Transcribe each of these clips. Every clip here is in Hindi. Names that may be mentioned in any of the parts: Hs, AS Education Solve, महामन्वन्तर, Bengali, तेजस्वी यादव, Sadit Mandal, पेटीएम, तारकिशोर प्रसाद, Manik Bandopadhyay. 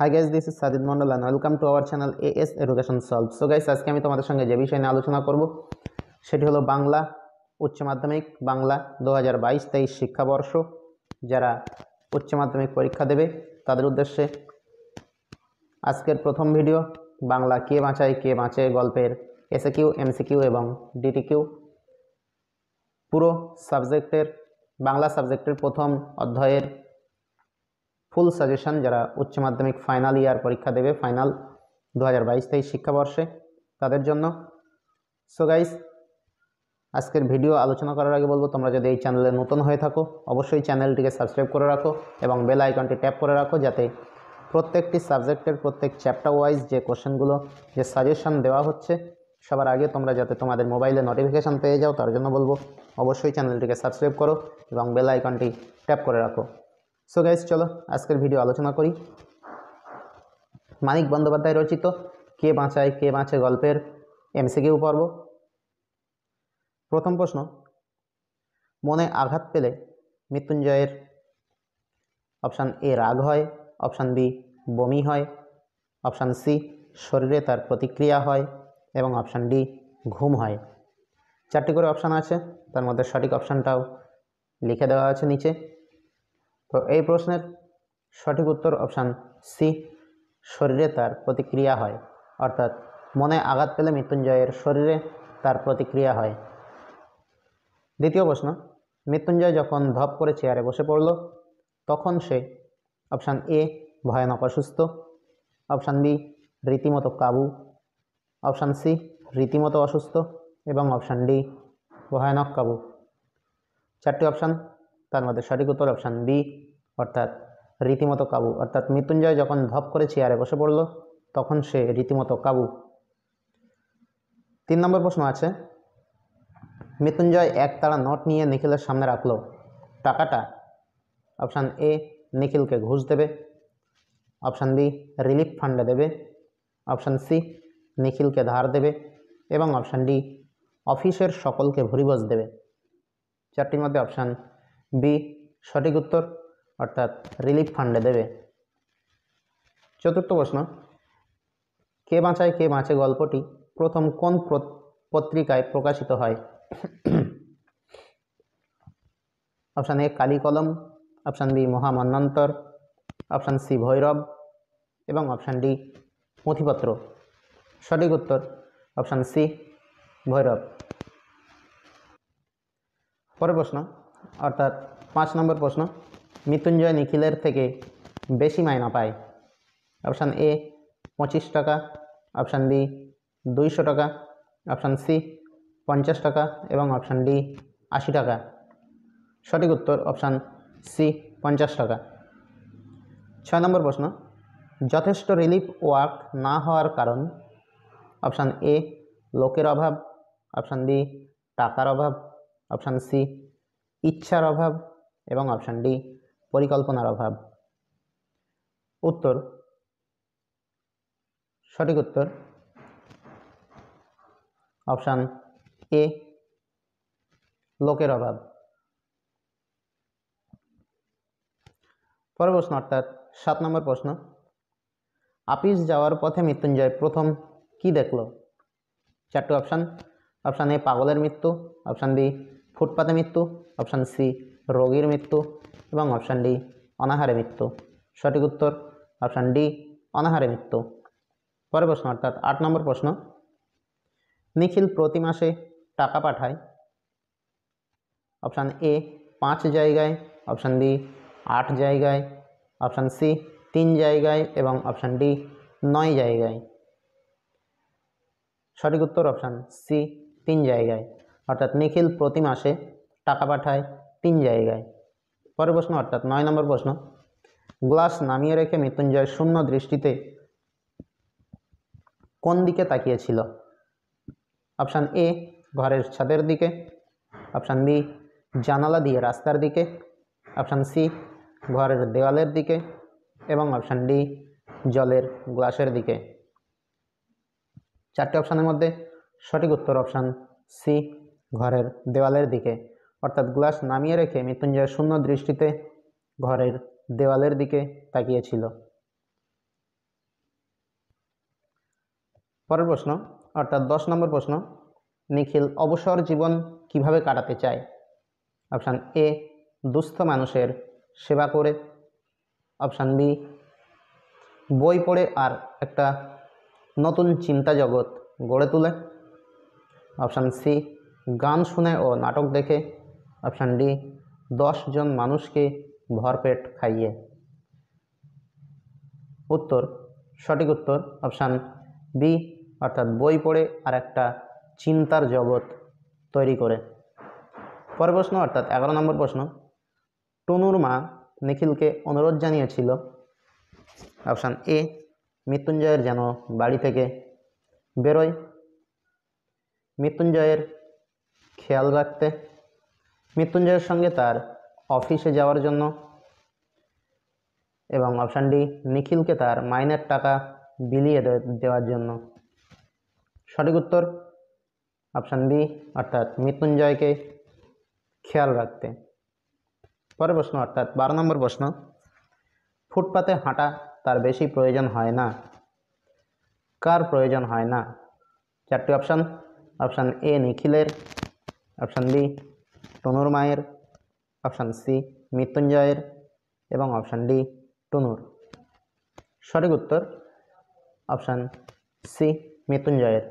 High guys this is Sadit Mandal and welcome to our channel AS education solve. So guys आज के तुम्हारे संगे जो विषय आलोचना करब सेटी हलो बांगला उच्च माध्यमिक बांगला 2022-23 शिक्षावर्ष। जरा उच्च माध्यमिक परीक्षा देवे तादेर उद्देश्य आजकेर प्रथम भिडियो बांगला के बाँचाय के बाँचे गल्पेर एसकिউ एमसिकिউ एवं डिटिकिউ पुरो सबजेक्टेर बांगला सबजेक्टेर प्रथम अध्यायेर फुल सजेशन जरा उच्च माध्यमिक फाइनल ईयर परीक्षा देवे फाइनल 2022-23 शिक्षावर्षे तादेर जन्नो। सो गाइज आजकेर भिडियो आलोचना करार आगे बोलबो तोमरा यदि चैनेले नतून हये थाको अवश्यई चैनलटिके सबसक्राइब करे राखो एवं बेल आइकनटी टैप करे राखो जाते प्रत्येकटी सबजेक्टेर प्रत्येक चैप्टार वाइज जे कोश्चेनगुलो जे सजेशन देवा होच्छे सबार आगे तोमरा जाते तोमादेर मोबाइले नोटिफिकेशन पेये जाओ तार जन्य बोलबो अवश्यई चैनलटिके सबसक्राइब करो एवं बेल आइकनटी टैप करे राखो। सो गाइज चलो आजकेर भिडियो आलोचना करी मानिक बंदोपाध्याय रचित के बाँचाय गल्पेर एमसिकिউ पर्व। प्रथम प्रश्न मने आघात पेले मृत्युंजयेर अपशन ए राग हय, अपशन बी बमी हय, अपशन सी शरीरे तार प्रतिक्रिया हय एवं अपशन डी घुम हय। चारटी करे अपशन आछे तार मध्ये सठिक अपशनटाओ लिखे देवा आछे नीचे। तो यह प्रश्न सठिक उत्तर अपशन सी शरीरे तार प्रतिक्रिया है अर्थात मने आघात पेले मृत्युंजयेर शरीरे तार प्रतिक्रिया है। द्वितीय प्रश्न मृत्युंजय जखन धप करे चेयारे बसे पड़ल तखन से अपशन ए भयानक असुस्थ, अपशन बी रीतिमतो काबू, अपशन सी रीतिमतो असुस्थ एवं अपशन डी भयानक काबू। चारटी अपशन तार मध्ये सठिक उत्तर अपशन बी अर्थात रीतिमतो काबू अर्थात मृत्युंजय जखन धप करे चेयारे बसे पड़ल तखन से रीतिमतो काबू। तीन नम्बर प्रश्न आछे मृत्युंजय एक ताड़ा नोट निये निखिलेर सामने राखलो टाकाटा अपशन ए निखिल के घुष देबे, अपशन बी रिलीफ फंडे देबे, अपशन सी निखिल के धार देबे एवं अपशन डी अफिसेर सकल के भुरिभोज देबे। चारटिर मध्ये अपशन बी सठिक उत्तर अर्थात रिलीफ फंडे देवे। चतुर्थ प्रश्न के बाँचाय गल्पटी प्रथम कोन पत्रिकाय प्रकाशित हय अपशन ए काली कलम, अपशन बी महामन्वन्तर, अपशन सी भैरव एवं अपशन डी पुथिपत्र। सठिक उत्तर अपशन सी भैरव। पर प्रश्न अर्थात पाँच नम्बर प्रश्न मृत्युंजय निखिलेर थेके बेशी माइना पाय अपशन ए 25 टाका, अपशन बी 200 टाका, अपशन सी 50 टाका एवं अपशन डी 80 टाका। सठिक उत्तर अपशन सी 50 टाका। 6 नम्बर प्रश्न यथेष्ट रिलीफ वार्क ना होवार कारण अपशन ए लोकेर अभाव, अपशन बी टाकार अभाव, अपशन सी इच्छार अभाव एवं अपशन डी परिकल्पनार अभाव। उत्तर सठिक उत्तर अपशन ए लोकेर अभाव। पर प्रश्न अर्थात 7 नम्बर प्रश्न आपिस जावार पथे मृत्युंजय प्रथम की देखलो चारटी अपशन अपशन ए पागलेर मृत्यु, अपशन बी फुटपाथे मृत्यु, अपशन सी रोगीर मृत्यु एवं अपशन डी अनाहारे मृत्यु। सठिक उत्तर अपशन डी अनाहारे मृत्यु। पर प्रश्न अर्थात 8 नम्बर प्रश्न निखिल प्रति मासे टाका पाठाय अपशन ए 5 জায়গায়, अपशन बी 8 জায়গায়, अपशन सी 3 জায়গায় एवं अपशन डी 9 জায়গায়। सठिक उत्तर अपशन सी 3 জায়গায় अर्थात निखिल प्रति मासे टाका पाठाय 3 জায়গায়। पर प्रश्न अर्थात 9 नम्बर प्रश्न ग्लास नामिये रेखे मृत्युंजय शून्य दृष्टिते कोन दिके ताकिয়েছিল अपशन ए घरेर छादेर दिके, अपशन बी जानाला दिये रास्तार दिके, अपशन सी घरेर देवालेर दिके एवं अपशन डी जलेर ग्लासेर दिके। चारटी अपशनेर मध्ये सठिक उत्तर अपशन सी घरेर देवालेर दिके अर्थात ग्लास नामिये रेखे मृत्युंजय शून्य दृष्टिते घरेर देवालेर दिके ताकिয়েছিল। পরের প্রশ্ন অর্থাৎ 10 নম্বর প্রশ্ন নিখিল অবসর জীবন কিভাবে কাটাতে চায় অপশন এ দুস্থ মানুষের সেবা করে অপশন বি বই পড়ে আর একটা নতুন চিন্তা জগৎ গড়ে তোলে অপশন সি গান শুনে ও নাটক দেখে অপশন ডি 10 জন মানুষকে ভরপেট খাইয়ে उत्तर सठिक उत्तर अपशन बी अर्थात बई पढ़े और एक चिंतार जगत तैरी करे पर प्रश्न अर्थात 11 नम्बर प्रश्न टुनुर मा निखिल के अनुरोध जानिए अपशन ए मृत्युंजयर जानो बाड़ी थेके बेरोय मृत्युंजयर ख्याल रखते मृत्युंजयर संगे तार अफिसे जावार जन्नो एवं ऑप्शन डी निखिल के तार माइनर टाका बिलिए देवार जन्य सठिक उत्तर ऑप्शन बी अर्थात मृत्युंजय के ख्याल रखते पर प्रश्न अर्थात 12 नम्बर प्रश्न फुटपाथे हाँटा तार बेशी प्रयोजन है ना कार प्रयोजन है ना चारटी ऑप्शन ऑप्शन ए निखिलेर ऑप्शन बी टनुर मायर ऑप्शन सी मृत्युंजयर एवं ऑप्शन डी टुनुर सठिक उत्तर ऑप्शन सी मृत्युंजयर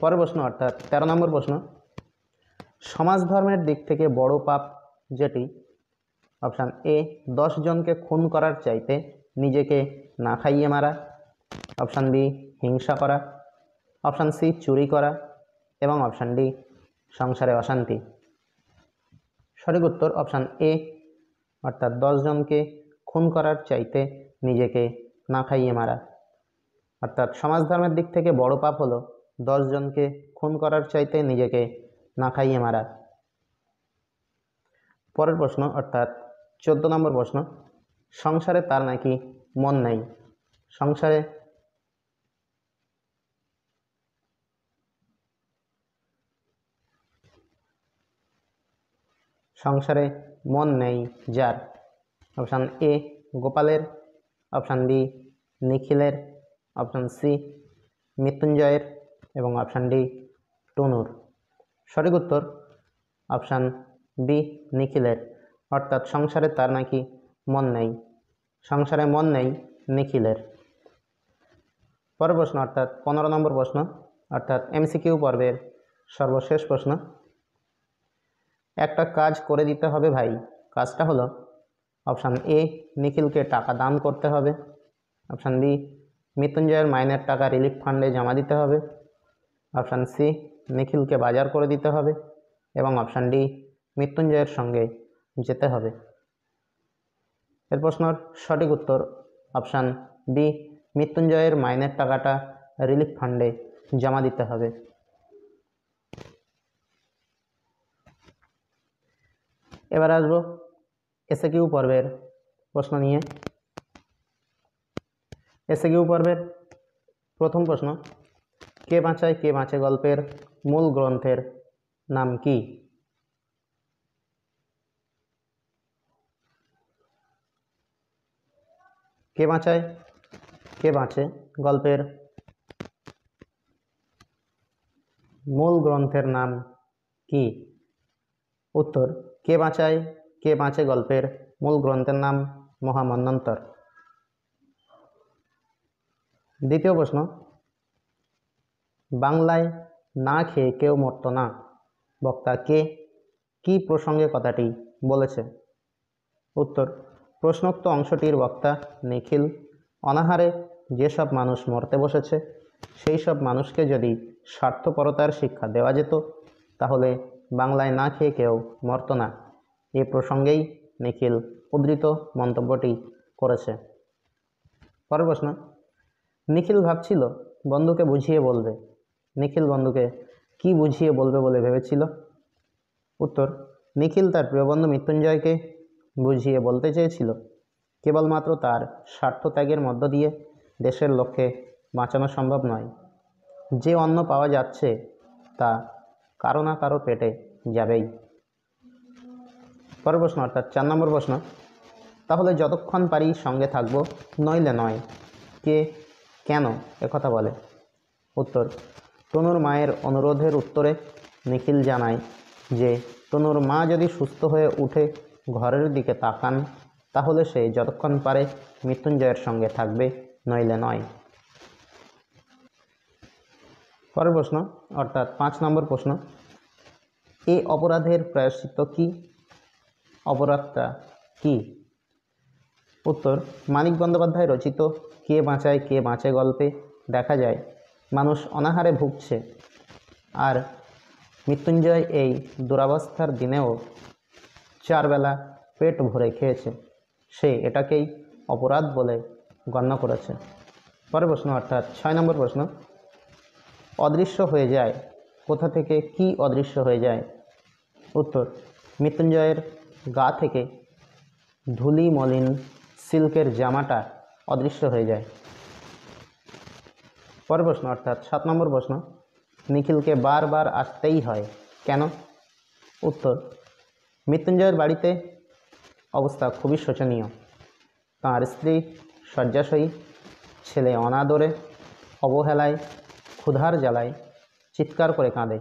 पर प्रश्न अर्थात 13 नम्बर प्रश्न समाज धर्मेर दिक थेके बड़ो पाप जेटी ऑप्शन ए 10 जन के खून करार चाइते निजेके ना खाइए मारा ऑप्शन बी हिंसा करा ऑप्शन सी चुरी करा एवं ऑप्शन डी संसारे अशांति सठिक उत्तर ऑप्शन ए अर्थात 10 जन के खून करार चाहते निजेके ना खाइए मारा अर्थात समाज धर्मेर दिक थेके बड़ो पाप हलो 10 जन के खून करार चाहते निजेके ना खाइए मारा परेर प्रश्न अर्थात 14 नम्बर प्रश्न संसारे तार नाकि मन नहीं संसारे संसारे मन नहीं जार ऑप्शन ए गोपालेर ऑप्शन बी निखिलेर ऑप्शन सी मृत्युंजयर एवं ऑप्शन डी टुनुर सठिक उत्तर ऑप्शन बी निखिलेर अर्थात संसारे तार नाकि मन नहीं संसारे मन नहीं निखिलेर पर प्रश्न अर्थात 15 नम्बर प्रश्न अर्थात एमसीक्यू पर्वेर सर्वशेष प्रश्न एकटा काज करे दिते होबे भाई काजटा हलो ऑप्शन ए निखिल के टाका दान करते होबे ऑप्शन बी मृत्युंजयर माइनर टाका रिलीफ फंडे जमा दीते होबे ऑप्शन सी निखिल के बाजार करे दीते होबे एवं ऑप्शन डी मृत्युंजयर संगे जेते होबे एर प्रश्नर सठिक उत्तर ऑप्शन बी मृत्युंजयर माइनर टाकाटा रिलीफ फंडे जमा दीते होबे एबार आसबो एसक्यू पर्वेर प्रश्न निये एसक्यू पर्वेर प्रथम प्रश्न के बाँचे गल्पेर मूल ग्रंथेर नाम की के बाँचे गल्पेर मूल ग्रंथेर नाम की उत्तर के बाँचे गल्पेर मूल ग्रंथेर नाम महामन्वन्तर द्वितीय प्रश्न बांगलाय ना खेये केउ मरत ना वक्ता के की प्रसंगे कथाटी बोलेछे उत्तर प्रश्नोक्त अंशटीर वक्ता निखिल अनाहारे जे सब मानुष मरते बसेछे सेई सब मानुषके यदि स्वार्थपरतार शिक्षा देवा जेत ताहले बांगलाय ना खेये केउ मरत ना ए प्रसंगेई निखिल उद्धृत मंतव्यटी करेछे परेर प्रश्न निखिल भाबछिलो बंधुके बुझिए बोलबे निखिल बंधुके की बुझिए बोलबे बोले भेबेछिलो उत्तर निखिल तार प्रिय बंधु मृत्युंजयके बुझिए बोलते चेयेछिलो केवलमात्र तार स्वार्थ त्यागेर मध्य दिए देशेर लक्ष्ये बाँचानो सम्भव नय जे अन्न पावा जाच्छे ता कारो ना कारो पेटे जाबेई पर प्रश्न अर्थात 4 नम्बर प्रश्न ताहले जतक्षण पारी संगे थाकबो नइले नय के केन एकथा बोले उत्तर तनुर मायर अनुरोधेर उत्तरे निखिल जानाय जे तनुर मा यदि सुस्थ होये उठे घरेर दिके ताकान ताहले से जतक्षण पारे मृत्युंजयेर संगे थाकबे नइले नय। परेर प्रश्न अर्थात 5 नम्बर प्रश्न ए अपराधेर प्रायश्चित्त कि अपराधटा कि उत्तर मानिक बंदोपाध्याय रचित के बाँचाय गल्पे देखा जाय मानुष अनाहारे भुगछे और मृत्युंजय एई दुरावस्थार दिनेओ चार बेला पेट भरे खेयेछे से एटाकेई अपराध बोले गण्य करेछे। परेर प्रश्न अर्थात 6 नम्बर प्रश्न अदृश्य हो जाए कोथा थेके कि अदृश्य हो जाए उत्तर मृत्युंजयेर गा थेके धूलि मलिन सिल्केर जामाटा अदृश्य हो जाए। पर प्रश्न अर्थात 7 नम्बर प्रश्न निखिल के बार बार आसते ही है क्यों उत्तर मृत्युंजयेर बाड़ीते अवस्था खूब ही शोचनीय तार स्त्री शय्याशयी छेले अनादरे अवहेलाय क्षुधार जालाय चित्कार करे काँदे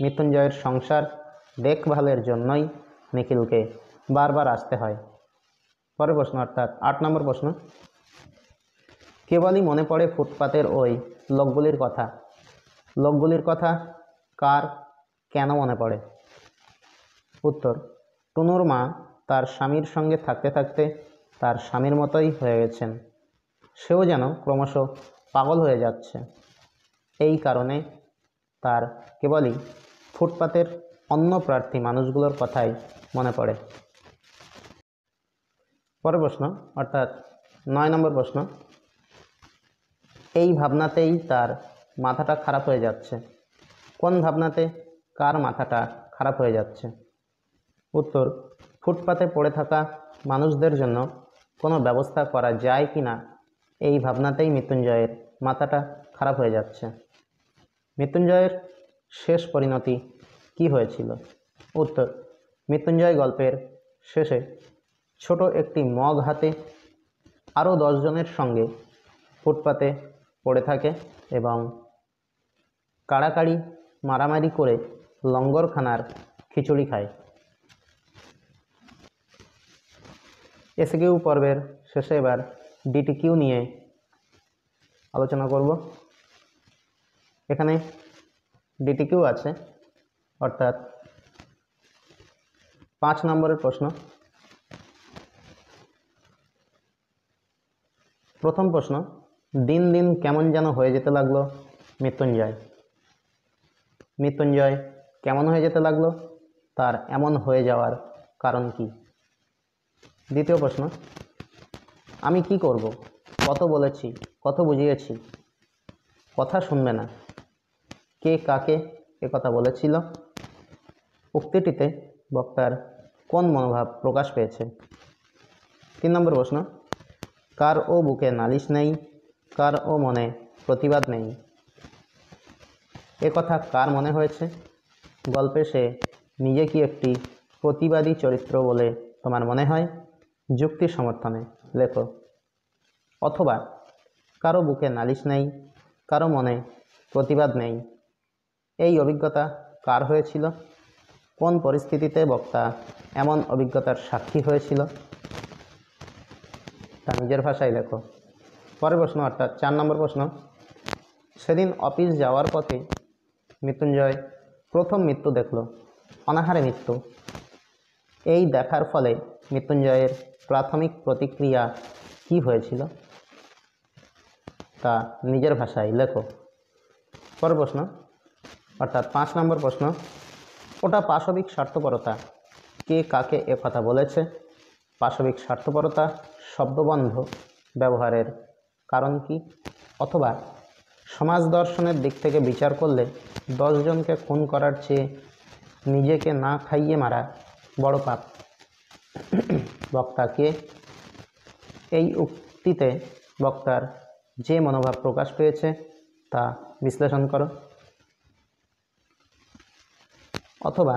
मृत्युंजयेर संसार देखभालेर जन्नई निखिल के बार बार आसते हैं। परेर प्रश्न अर्थात 8 नम्बर प्रश्न केवल ही मने पड़े फुटपाथेर ओई लोकगुलिर कथा कार केन मने पड़े उत्तर टुनुर मा तार स्वामीर संगे थाकते थाकते तार स्वामीर मतोई हये गेछेन सेओ जेन क्रमश पागल हये जाच्छे एई कारणे तार केवल ही फुटपाथेर अन्य प्रार्थी मानुषगुलोर कथाई मने पड़े। पर प्रश्न अर्थात 9 नम्बर प्रश्न एई भावनाते ही तार माथाटा खराब हो जाच्छे कौन भावनाते कार माथाटा खराब हो जाच्छे उत्तर फुटपाथे पड़े थाका मानुषदेर जन्य कोनो व्यवस्था करा जाए किना एई भावनाते ही मृत्युंजयेर माथाटा खराब हो जाच्छे मृत्युंजयेर शेष परिणति कि हयेछिलो उत्तर मृत्युंजय गल्पेर शेषे छोटो एक मग हाथे आरो 10 जनेर संगे फुटपाथे पड़े थाके एवं काड़ाकाड़ी मारामारी करे लंगरखानार खिचुड़ी खाय। एसकिउ पर्वेर शेषे एबार डिटिकिउ निये आलोचना करब। एखाने डिटिकिउ आछे अर्थात 5 नम्बरेर प्रश्न प्रथम प्रश्न दिन दिन केमन जान हो जेते लागलो मृत्युंजय केमन हो जेते लागलो तार एमन हो जावार कारण कि द्वितीय प्रश्न आमी कि करब कत बोलेछि कत बुझिएछि कथा शुनबे ना के काके एकथा बोलेछिलो उक्तिटिते वक्तार कोन मनोभाव प्रकाश पेयेछे। 3 नम्बर प्रश्न कार ओ बुके नालिश नहीं कार ओ मने प्रतिबाद नहीं एक कथा कार मने होयेछे गल्पे से निजे की एक प्रतिबादी चरित्र बोले तोमार मने हय जुक्ति समर्थने लेखो अथवा कारो बुके नालिश नहीं कारो मने प्रतिबाद नहीं एई अभिज्ञता कार होयेछिलो कोन परिस्थितिते वक्ता एमन अभिज्ञतार साक्षी होयेछिलो ता निजेर भाषाय लेखो। परेर प्रश्न अर्थात 4 नम्बर प्रश्न सेदिन अफिस जावार पथे मृत्युंजय प्रथम मृत्यु देखलो अनाहारे मृत्यु एई देखार फले मृत्युंजयेर प्राथमिक प्रतिक्रिया कि हयेछिलो ता निजेर भाषाय लेखो। परेर प्रश्न अर्थात 5 नम्बर प्रश्न ओटा पाशविक स्वार्थपरता के काके ए कथा बोलेछे पाशविक स्वार्थपरता शब्दबंध व्यवहारेर कारण कि अथवा समाज दर्शनेर दिक थेके विचार करले 10 जनके खून करार चेये निजेके ना खाइये मारा बड़ पाप वक्ताके एई उक्तिते वक्तार जे मनोभाव प्रकाश पेयेछे ता विश्लेषण करो अथवा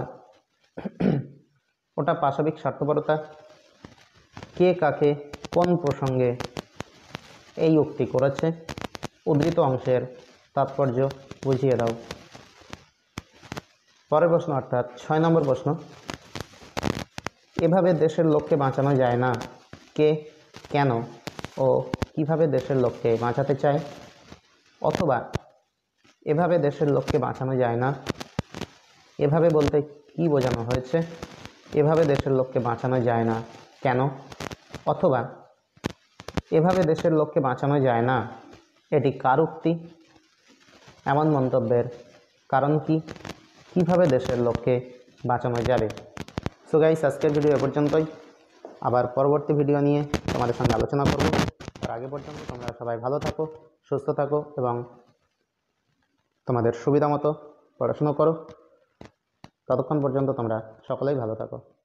ओटा पाशविक स्वार्थपरता के काके कोन प्रसंगे उक्ति करेछे उद्धृत अंशेर तात्पर्य बुझिए दाओ। पर प्रश्न अर्थात 6 नम्बर प्रश्न एभावे देशेर लोकके बाँचानो जाय ना के केन ओ किभावे देशेर लोकके बाँचाते चाय अथवा एभावे देशेर लोकके बाँचानो जाय ना एभावे बोलते कि बोझानो हयेछे एभावे देशेर लोकके बाँचानो जाय ना केन अथवा एभावे देशेर लोकके बाँचानो जाय ना एटी कार उक्ति एमन मंतब्येर कारण कि কিভাবে দেশের লোককে বাঁচানো যাবে। সো গাইস আজকের ভিডিও এ পর্যন্তই। আবার পরবর্তী ভিডিও নিয়ে তোমাদের সঙ্গে আলোচনা করব। তার আগে পর্যন্ত তোমরা সবাই ভালো থাকো, সুস্থ থাকো এবং তোমাদের সুবিধামতো পড়াশোনা করো। ততক্ষণ পর্যন্ত তোমরা সকলেই ভালো থাকো।